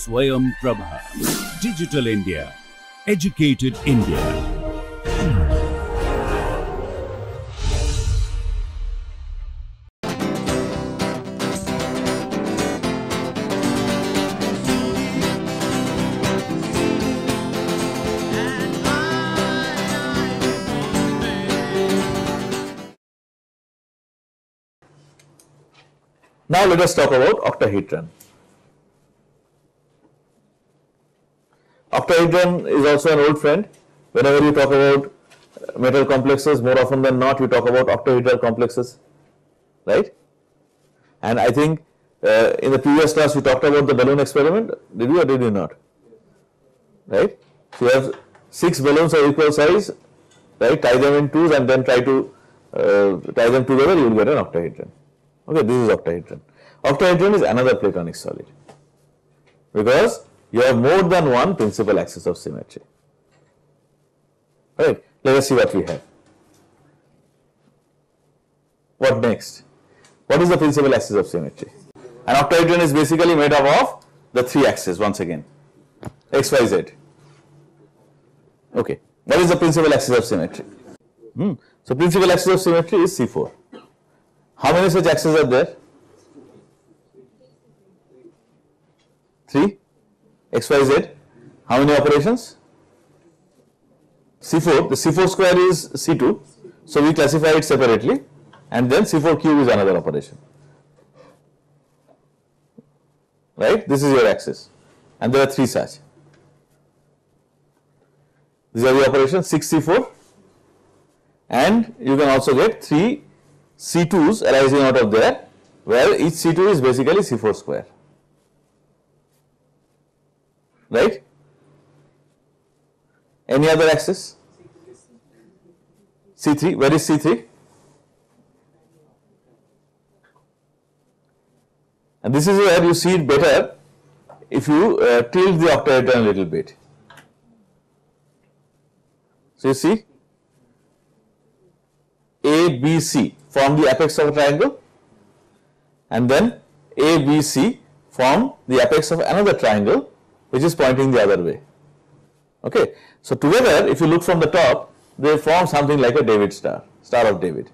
Swayam Prabha. Digital India. Educated India. Now let us talk about octahedron. Octahedron is also an old friend. Whenever you talk about metal complexes, more often than not you talk about octahedral complexes, right? And I think in the previous class we talked about the balloon experiment. Did you or did you not? Right? So you have 6 balloons of equal size, right? Tie them in twos and then try to tie them together. You will get an octahedron. Okay, this is octahedron. Octahedron is another platonic solid because you have more than one principal axis of symmetry. Right? Let us see what we have. What next? What is the principal axis of symmetry? An octahedron is basically made up of the 3 axes once again, x, y, z. Okay, what is the principal axis of symmetry? So, principal axis of symmetry is C4. How many such axes are there? 3, x, y, z. How many operations? C4, the C4 square is C2, so we classify it separately, and then C4 cube is another operation. Right? This is your axis, and there are 3 such. These are the operations 6, C4, and you can also get 3. C2s arising out of there, where each C2 is basically C4 square, right? Any other axis? C3, where is C3? And this is where you see it better if you tilt the octahedron a little bit. So you see A, B, C form the apex of a triangle, and then A, B, C form the apex of another triangle which is pointing the other way. Okay. So, together if you look from the top, they form something like a David star, star of David.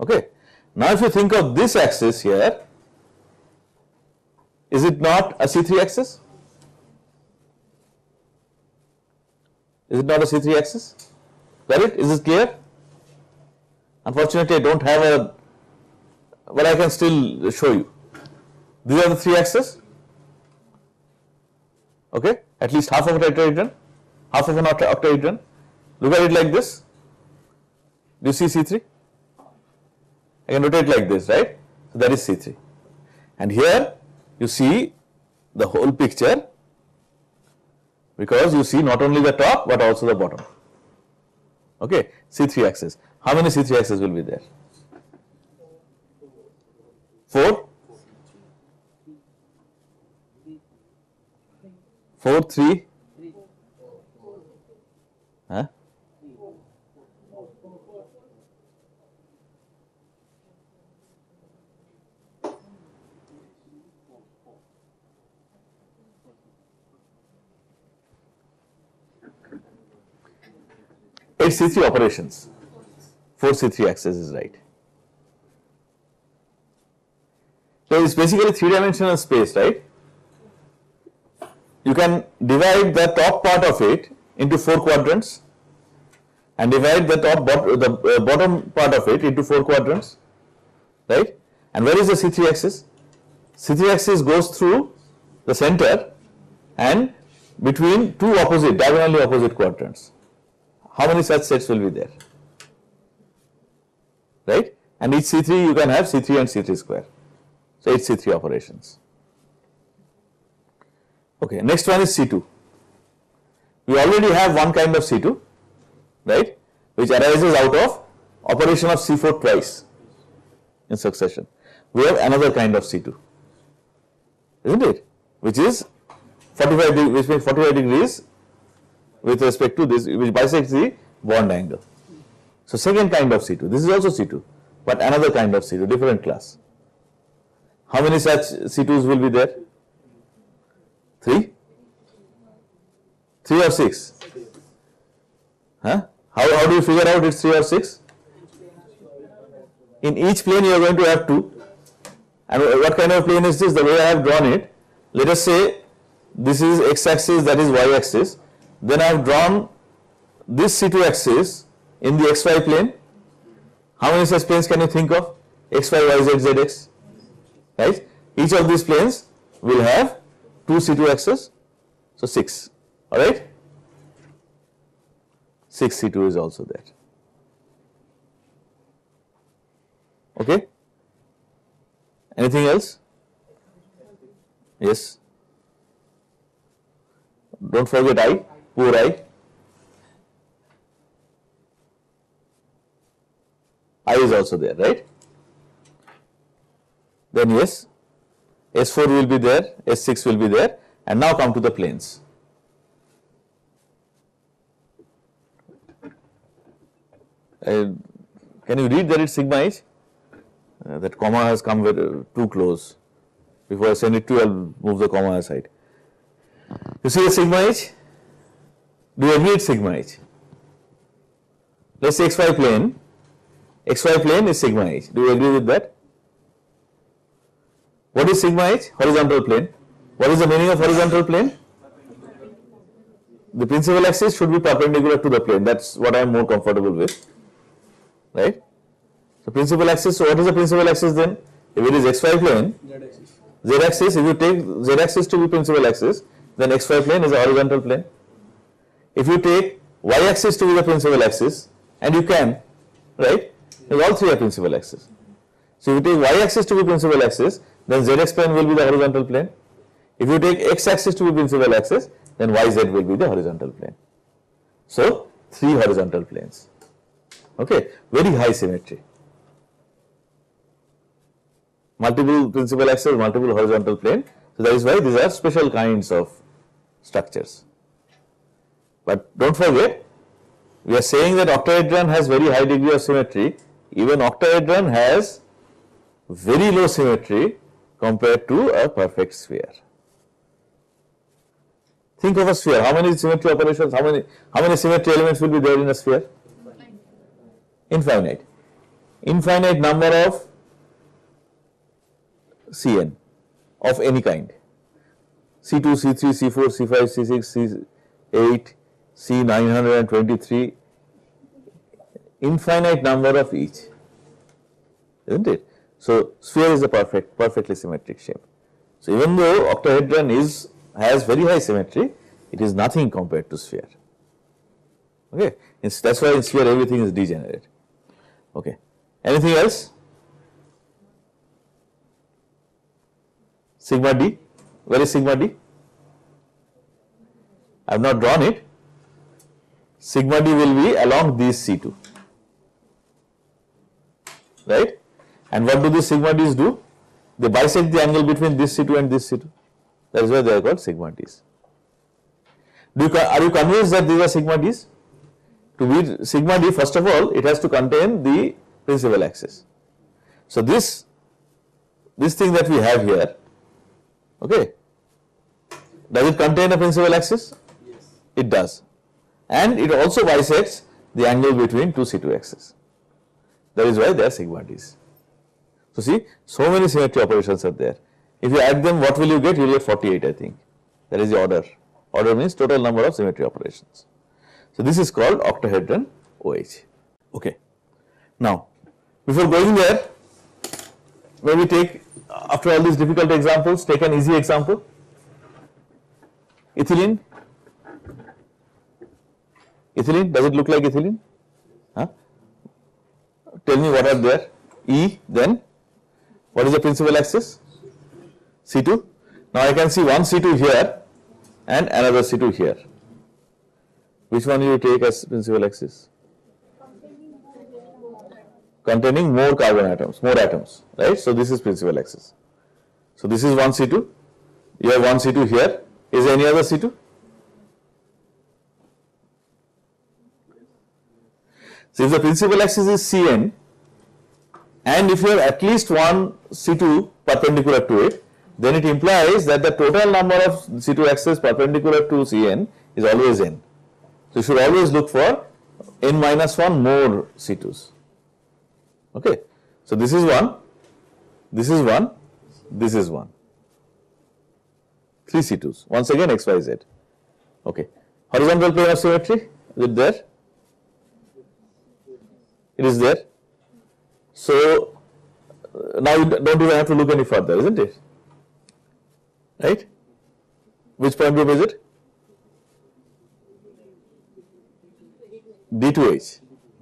Okay. Now, if you think of this axis here, is it not a C3 axis? Is it not a C3 axis? Got it? Is this clear? Unfortunately, I don't have a, but I can still show you. These are the 3 axes. Okay, at least half of a tetrahedron, half of an octahedron. Look at it like this. Do you see C3? I can rotate like this, right? So that is C3. And here you see the whole picture because you see not only the top but also the bottom. Okay, C3 axis. How many C3 axes will be there? 4? 4, 3? Huh? C3 operations, 4 C3 axes is right. So, it is basically 3-dimensional space, right? You can divide the top part of it into 4 quadrants and divide the bottom part of it into 4 quadrants, right? And where is the C3 axis? C3 axis goes through the center and between 2 opposite, diagonally opposite quadrants. How many such sets will be there, right? And each C3 you can have C3 and C3 square. So, 8 C3 operations. Okay, next one is C2. We already have one kind of C2, right, which arises out of operation of C4 twice in succession. We have another kind of C2, isn't it? Which is 45 degrees with respect to this, which bisects the bond angle. So, second kind of C2, this is also C2, but another kind of C2, different class. How many such C2s will be there? 3? 3 or 6? Huh? How do you figure out it's 3 or 6? In each plane you are going to have 2. And what kind of plane is this? The way I have drawn it, let us say this is x axis, that is y axis. Then I have drawn this C2 axis in the xy plane. How many such planes can you think of? xy, yz, zx. Right? Each of these planes will have 2 C2 axes, so 6. Alright? 6 C2 is also there. Okay? Anything else? Yes. Don't forget I, poor I. I is also there, right? Then yes, S4 will be there, S6 will be there, and now come to the planes. Can you read that it's sigma h? That comma has come very, too close. Before I send it to you, I will move the comma aside. You see the sigma h? Do you agree it's sigma h? Let us say xy plane. XY plane is sigma h. Do you agree with that? What is sigma h? Horizontal plane. What is the meaning of horizontal plane? The principal axis should be perpendicular to the plane. That's what I am more comfortable with. Right? So principal axis, so what is the principal axis then? If it is xy plane, z axis, if you take z axis to be principal axis, then xy plane is a horizontal plane. If you take y axis to be the principal axis, and you can, right? All three are principal axis. So if you take y axis to be principal axis, then zx plane will be the horizontal plane. If you take x axis to be principal axis, then yz will be the horizontal plane. So 3 horizontal planes. Okay, very high symmetry. Multiple principal axis, multiple horizontal plane. So that is why these are special kinds of structures. But don't forget, we are saying that octahedron has very high degree of symmetry. Even octahedron has very low symmetry compared to a perfect sphere. Think of a sphere. How many symmetry operations, how many symmetry elements will be there in a sphere? Infinite. Infinite number of CN of any kind. C2, C3, C4, C5, C6, C8, C923. Infinite number of each, isn't it? So sphere is a perfectly symmetric shape. So even though octahedron has very high symmetry, it is nothing compared to sphere. Okay, that's why in sphere everything is degenerate. Okay, anything else? Sigma d, where is sigma d? I have not drawn it. Sigma d will be along these C2. Right? And what do these sigma d's do? They bisect the angle between this C2 and this C2. That is why they are called sigma d's. Are you convinced that these are sigma d's? To be sigma d, first of all, it has to contain the principal axis. So this thing that we have here, okay, does it contain a principal axis? Yes. It does. And it also bisects the angle between two C2 axes. That is why they are sigma d's. So see, so many symmetry operations are there. If you add them, what will you get? You will get 48, I think. That is the order. Order means total number of symmetry operations. So this is called octahedron OH. Okay. Now, before going there, maybe take, after all these difficult examples, take an easy example. Ethylene. Ethylene, does it look like ethylene? Huh? Tell me what are there. E, then what is the principal axis? C2. Now I can see one C2 here and another C2 here. Which one you take as principal axis? Containing more carbon atoms, more atoms, right? So this is principal axis. So this is one C2. You have one C2 here. Is there any other C2? So if the principal axis is CN, and if you have at least one C2 perpendicular to it, then it implies that the total number of C2 axes perpendicular to Cn is always n. So you should always look for n minus 1 more C2s. Okay. So this is one, this is one, this is one. 3 C2s. Once again x, y, z. Okay. Horizontal plane of symmetry, is it there? It is there. So now you don't even have to look any further, isn't it? Right? Which point group is it? D2H.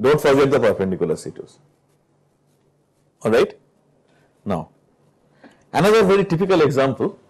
Don't forget the perpendicular C2s. Alright? Now, another very typical example.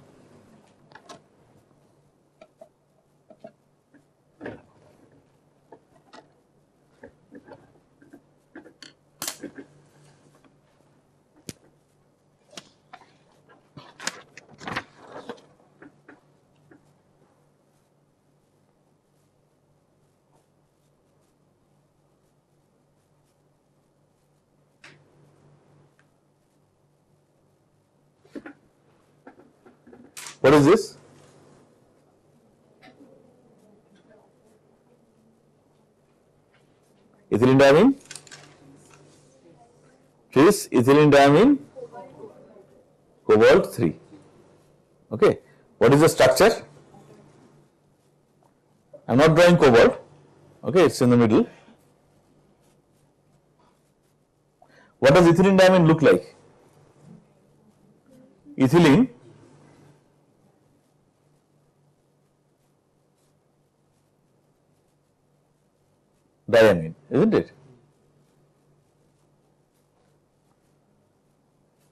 What is this? Ethylene diamine? This ethylene diamine? Cobalt 3. Okay. What is the structure? I am not drawing cobalt. Okay, it is in the middle. What does ethylene diamine look like? Ethylene diamine, isn't it?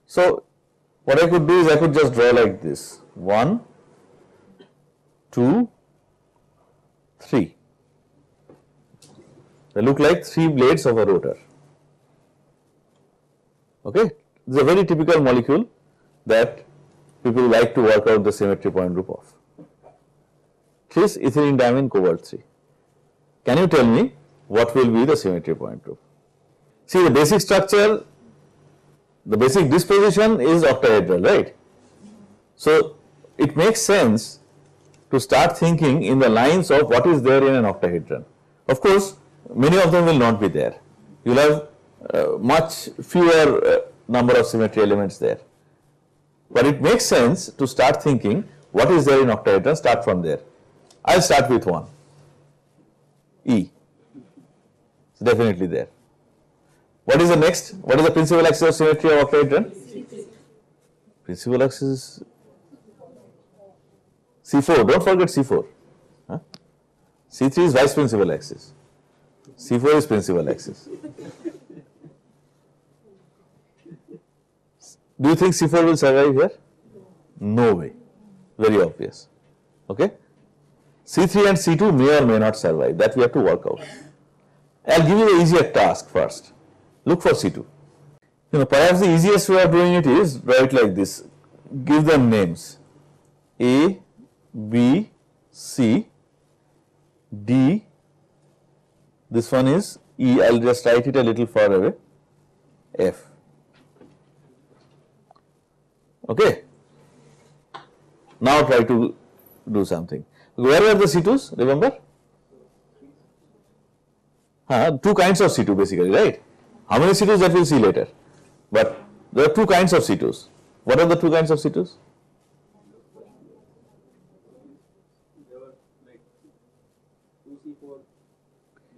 So, what I could do is I could just draw like this, 1, 2, 3. They look like 3 blades of a rotor. Okay, this is a very typical molecule that people like to work out the symmetry point group of. This ethylene diamine cobalt 3. Can you tell me what will be the symmetry point group? See, the basic structure, the basic disposition is octahedral, right? So, it makes sense to start thinking in the lines of what is there in an octahedron. Of course, many of them will not be there. You will have much fewer number of symmetry elements there. But it makes sense to start thinking what is there in octahedron, start from there. I will start with one, E. Definitely there. What is the next? What is the principal axis of symmetry of octahedron? Principal axis is C4. Don't forget C4. Huh? C3 is vice principal axis. C4 is principal axis. Do you think C4 will survive here? No way. Very obvious. Okay? C3 and C2 may or may not survive. That we have to work out. I will give you the easier task first. Look for C2. You know, perhaps the easiest way of doing it is write like this. Give them names. A, B, C, D. This one is E. I will just write it a little far away. F. Okay. Now try to do something. Where were the C2s? Remember? Two kinds of C2 basically, right? How many C2s that we will see later. But there are two kinds of C2s. What are the two kinds of C2s?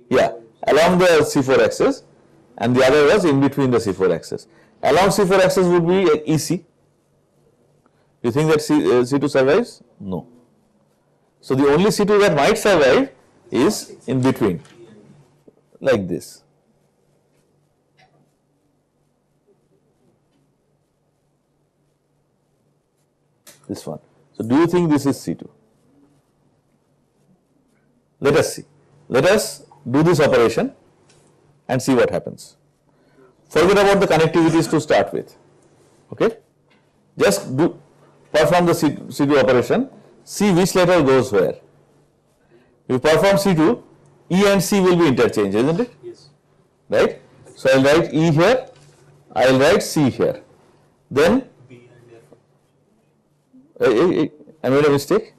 Yeah, along the C4 axis and the other was in between the C4 axis. Along C4 axis would be EC. You think that C2 survives? No. So the only C2 that might survive is in between. Like this. This one. So, do you think this is C2? Let us see. Let us do this operation and see what happens. Forget about the connectivities to start with. Okay? Just do perform the C2 operation. See which letter goes where. If you perform C2, E and C will be interchanged, isn't it? Yes. Right? So, I will write E here, I will write C here. Then I made a mistake.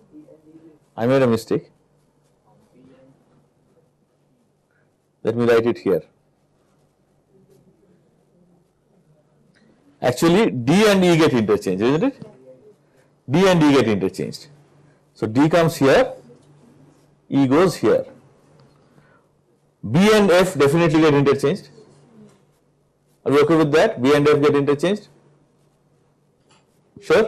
I made a mistake. Let me write it here. Actually, D and E get interchanged, isn't it? D and E get interchanged. So, D comes here, E goes here. B and F definitely get interchanged. Are you okay with that? B and F get interchanged? Sure?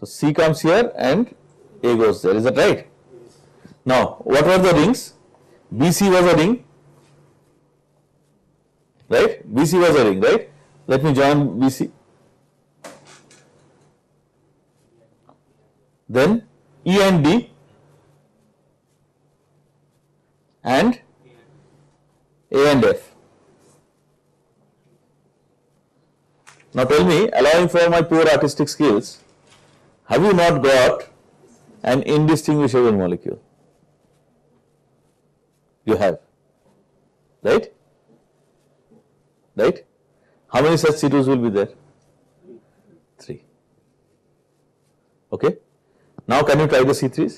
So, C comes here and A goes there, is that right? Now, what were the rings? BC was a ring, right? BC was a ring, right? Let me join BC. Then E and D and A and F. Now tell me, allowing for my poor artistic skills, have you not got an indistinguishable molecule? You have, right? Right? How many such C2s will be there? 3. Okay. Now can you try the C3s?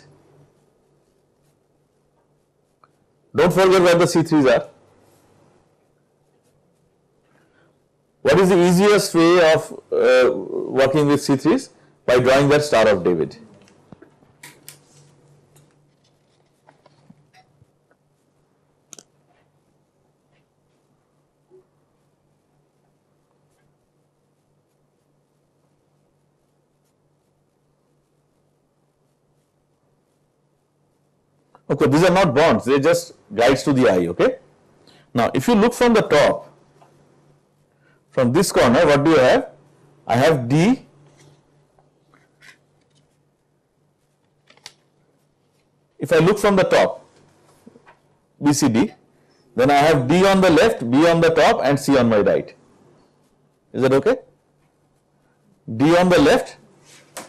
Don't forget what the C3s are. What is the easiest way of working with C3s? By drawing that star of David. Okay, these are not bonds, they are just guides to the eye, okay. Now, if you look from the top, from this corner, what do you have? I have D, if I look from the top, BCD, then I have D on the left, B on the top and C on my right. Is that okay? D on the left,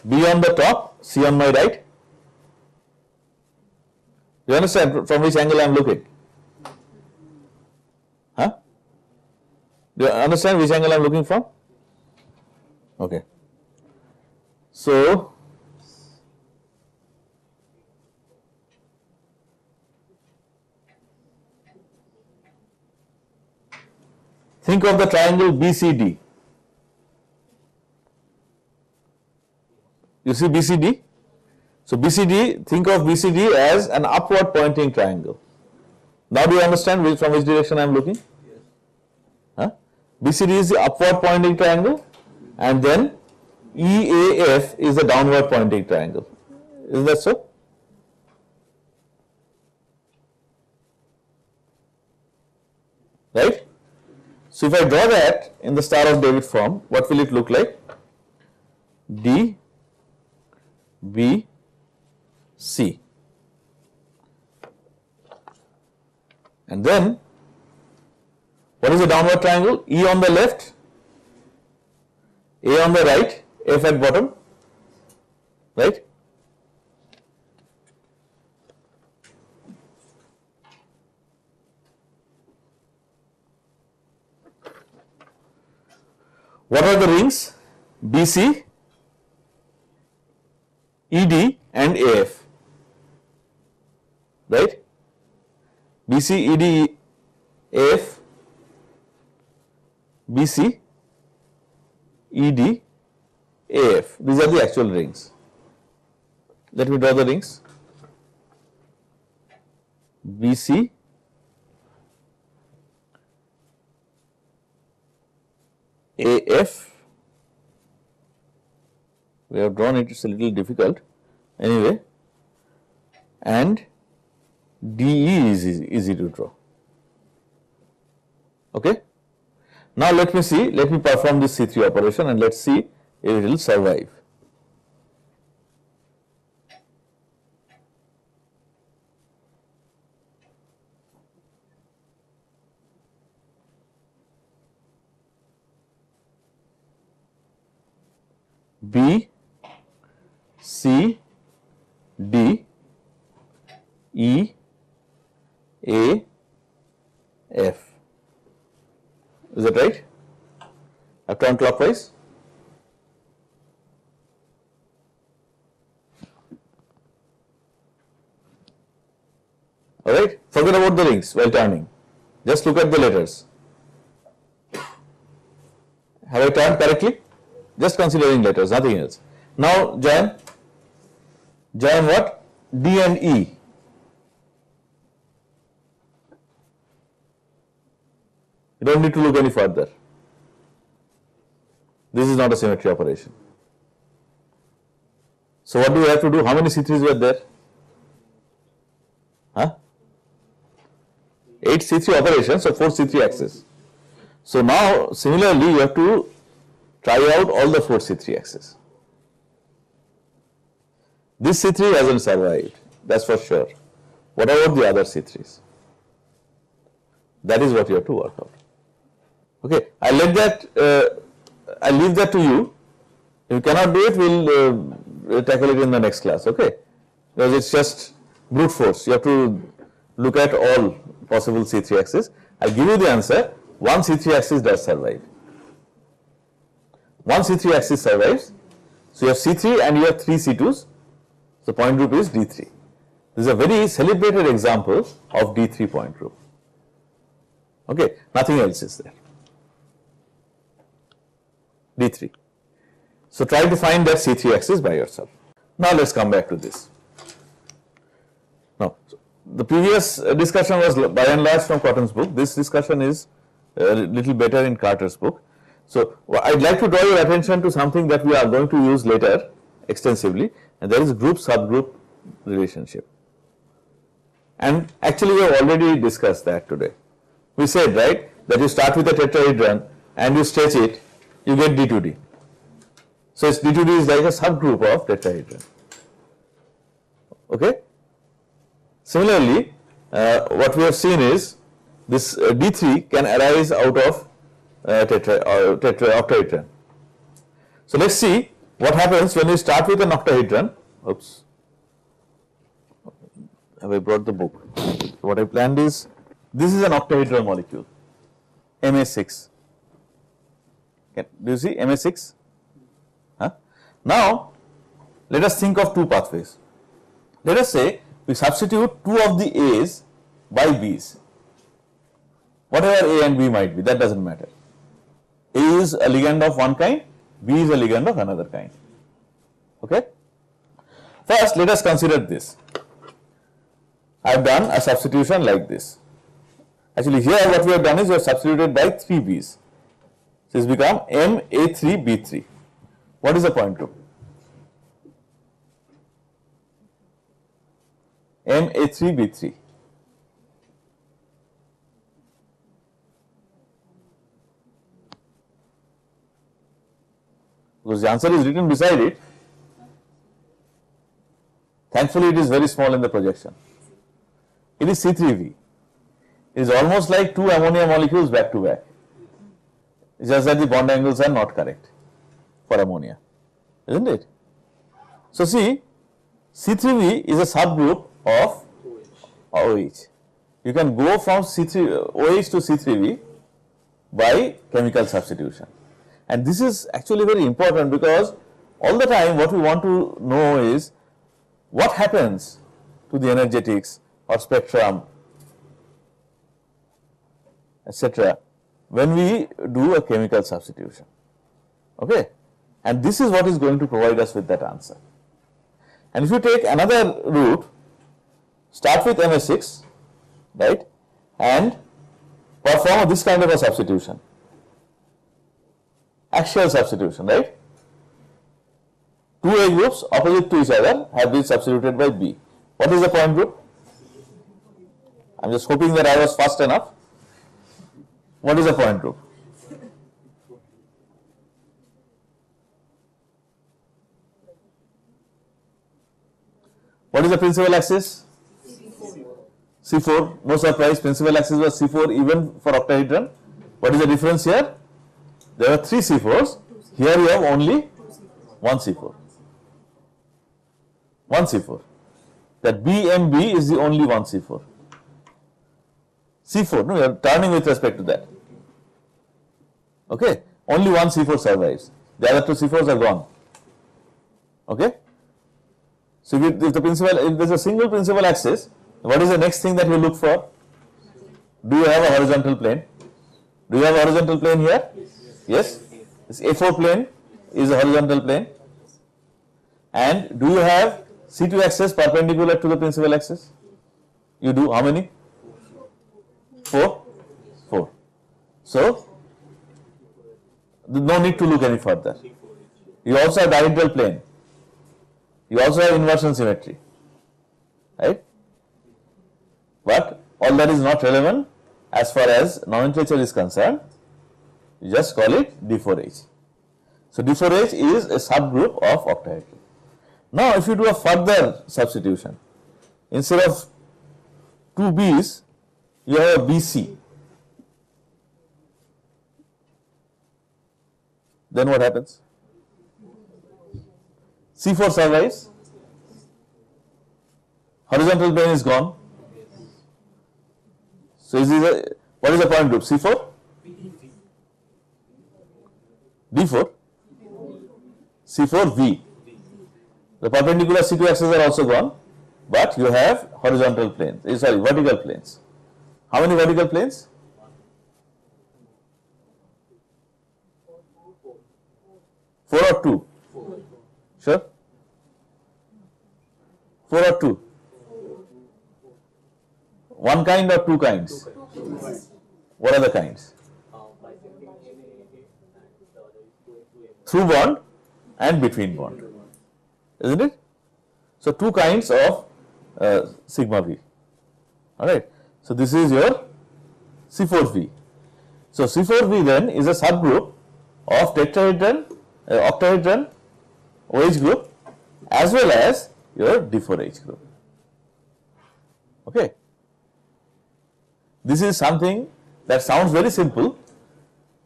B on the top, C on my right. You understand from which angle I am looking? Huh? Do you understand which angle I am looking from? Okay. So, think of the triangle BCD. You see BCD? So, BCD, think of BCD as an upward pointing triangle. Now, do you understand which, from which direction I am looking? Yes. Huh? BCD is the upward pointing triangle and then EAF is the downward pointing triangle. Is that so? Right? So, if I draw that in the Star of David form, what will it look like? D, B, C, and then what is the downward triangle? E on the left, A on the right, F at bottom, right? What are the rings? BC, ED and AF. Right? BC, ED, AF, BC, ED, AF. These are the actual rings. Let me draw the rings. BC, AF. We have drawn it, it's a little difficult. Anyway, and DE is easy to draw. Okay. Now let me see, let me perform this C3 operation and let's see if it will survive. B, C, D, E, A, F. Is that right? I've turned clockwise. Alright, forget about the rings while turning. Just look at the letters. Have I turned correctly? Just considering letters, nothing else. Now join what? D and E. You don't need to look any further. This is not a symmetry operation. So what do we have to do? How many C3s were there? Huh? 8 C3 operations, so 4 C3 axes. So now similarly you have to try out all the 4 C3 axes. This C3 hasn't survived, that's for sure. What about the other C3s? That is what you have to work out. Okay, I let that, I leave that to you. If you cannot do it, we'll tackle it in the next class, okay? Because it's just brute force. You have to look at all possible C3 axes. I give you the answer. One C3 axis does survive. One C3 axis survives. So you have C3 and you have 3 C2s. So point group is D3. This is a very celebrated example of D3 point group. Okay, nothing else is there. D3. So try to find that C3 axis by yourself. Now let's come back to this. Now, the previous discussion was by and large from Cotton's book. This discussion is a little better in Carter's book. So I'd like to draw your attention to something that we are going to use later extensively, and that is group-subgroup relationship. And actually we have already discussed that today. We said, right, that you start with a tetrahedron and you stretch it, you get D2D. So it's D2D is like a subgroup of tetrahedron. Okay? Similarly, what we have seen is this D3 can arise out of octahedron. So let's see what happens when you start with an octahedron. Oops. Have I brought the book? So what I planned is, this is an octahedral molecule, Ma6. Okay. Do you see Ma6? Huh? Now, let us think of two pathways. Let us say we substitute two of the A's by B's. Whatever A and B might be, that does not matter. A is a ligand of one kind, B is a ligand of another kind. Okay? First, let us consider this. I have done a substitution like this. Actually, here what we have done is we have substituted by 3 B's. So it's become MA3B3. What is the point group? MA3B3. Because the answer is written beside it. Thankfully, it is very small in the projection. It is C3V. It is almost like two ammonia molecules back to back. It's just that the bond angles are not correct for ammonia, isn't it? So see, C3V is a subgroup of OH. You can go from OH to C3V by chemical substitution. And this is actually very important because all the time what we want to know is what happens to the energetics or spectrum, etc., when we do a chemical substitution. Okay, and this is what is going to provide us with that answer. And if you take another route, start with Ma6, right, and perform this kind of a substitution, axial substitution, right? Two A groups opposite to each other have been substituted by B. What is the point group? I am just hoping that I was fast enough. What is the point group? What is the principal axis? C4. No surprise, principal axis was C4 even for octahedron. What is the difference here? There are 3 C4s. Here you have only 1 C4. 1 C4. That BMB is the only 1 C4. C4, no, we are turning with respect to that. Okay, only one C4 survives, the other two C4s are gone. Okay, so if the principal, if there is a single principal axis, what is the next thing that we look for? Do you have a horizontal plane? Do you have a horizontal plane here? Yes, this A4 plane is a horizontal plane. And do you have C2 axis perpendicular to the principal axis? You do. How many? 4? 4. So, no need to look any further. You also have diagonal plane. You also have inversion symmetry. Right? But all that is not relevant as far as nomenclature is concerned. You just call it D4H. So, D4H is a subgroup of octahedron. Now, if you do a further substitution, instead of 2 B's, you have a BC. Then what happens? C4 survives, horizontal plane is gone. So, is this a, what is the point group? C4? D4? C4 V. The perpendicular C2 axes are also gone, but you have horizontal planes, sorry, vertical planes. How many vertical planes? 4 or 2? Sure? 4 or 2? One kind or two kinds? What are the kinds? Through bond and between bond. Isn't it? So, two kinds of sigma V. Alright. So, this is your C4V. So, C4V then is a subgroup of tetrahedron, octahedron, OH group as well as your D4H group. Okay. This is something that sounds very simple,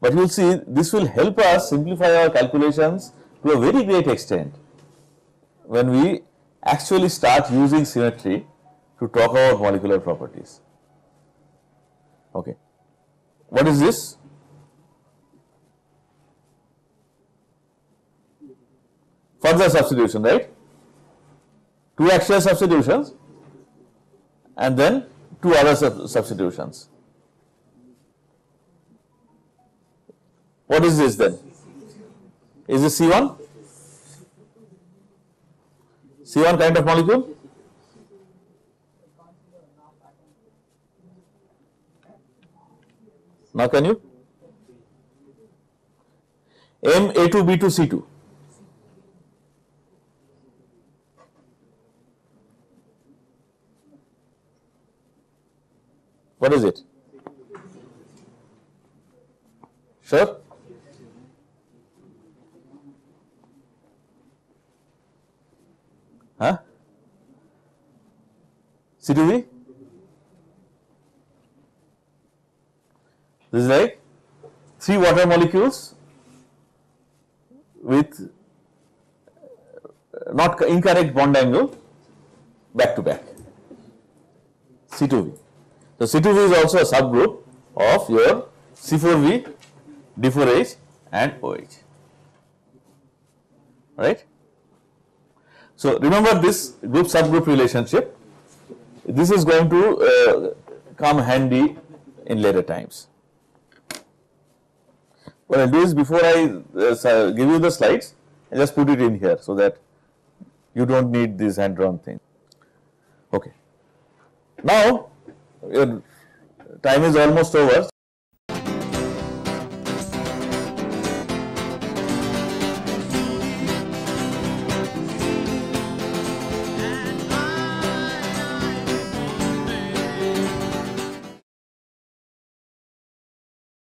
but you will see this will help us simplify our calculations to a very great extent when we actually start using symmetry to talk about molecular properties. Okay, what is this? Further substitution, right? Two axial substitutions and then two other substitutions. What is this then? Is this C1? C1 kind of molecule? Now can you? M A2 B2 C2. What is it? Sure? Huh? C2V? This is like 3 water molecules with not incorrect bond angle back to back. C2V. So, C2V is also a subgroup of your C4V, D4H and OH. Right? So, remember this group subgroup relationship. This is going to come handy in later times. What I will do is before I give you the slides, I just put it in here so that you do not need this hand drawn thing. Okay. Now, your time is almost over.